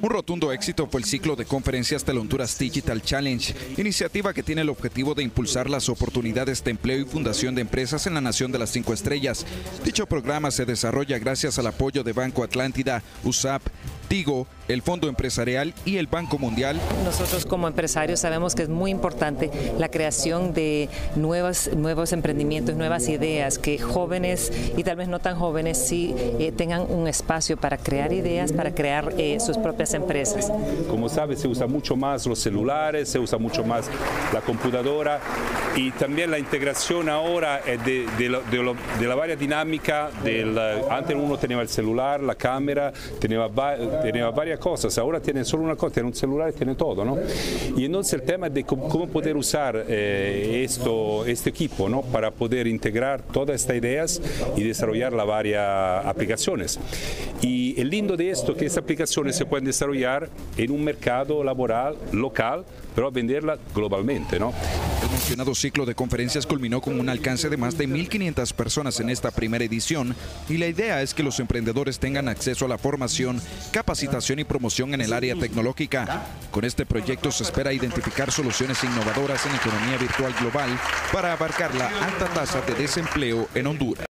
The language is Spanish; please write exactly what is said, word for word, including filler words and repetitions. Un rotundo éxito fue el ciclo de conferencias del Honduras Digital Challenge, iniciativa que tiene el objetivo de impulsar las oportunidades de empleo y fundación de empresas en la Nación de las Cinco Estrellas. Dicho programa se desarrolla gracias al apoyo de Banco Atlántida, U S A P, Tigo, el Fondo Empresarial y el Banco Mundial. Nosotros como empresarios sabemos que es muy importante la creación de nuevas, nuevos emprendimientos, nuevas ideas, que jóvenes y tal vez no tan jóvenes sí eh, tengan un espacio para crear ideas, para crear eh, sus propias empresas. Como sabes, se usa mucho más los celulares, se usa mucho más la computadora y también la integración ahora de, de, de, lo, de, lo, de la varia dinámica. Del, antes uno tenía el celular, la cámara, tenía, tenía varias cosas, ahora tienen solo una cosa, tienen un celular y tienen todo, ¿no? Y entonces el tema de cómo poder usar eh, esto, este equipo, ¿no?, para poder integrar todas estas ideas y desarrollar las varias aplicaciones. Y el lindo de esto es que estas aplicaciones se pueden desarrollar en un mercado laboral local, pero venderla globalmente, ¿no? El mencionado ciclo de conferencias culminó con un alcance de más de mil quinientas personas en esta primera edición, y la idea es que los emprendedores tengan acceso a la formación, capacitación y promoción en el área tecnológica. Con este proyecto se espera identificar soluciones innovadoras en economía virtual global para abarcar la alta tasa de desempleo en Honduras.